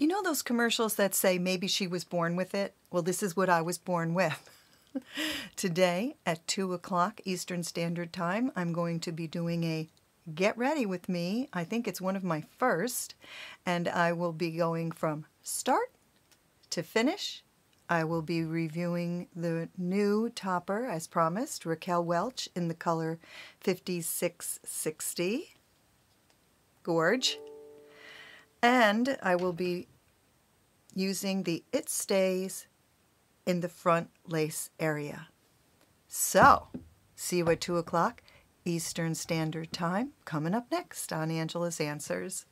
You know those commercials that say maybe she was born with it? Well, this is what I was born with. Today at 2 o'clock Eastern Standard Time, I'm going to be doing a Get Ready With Me. I think it's one of my first. And I will be going from start to finish. I will be reviewing the new topper, as promised, Raquel Welch in the color 5660. Gorge. And I will be using the It Stays in the front lace area. So, see you at 2 o'clock Eastern Standard Time, coming up next on Angela's Answers.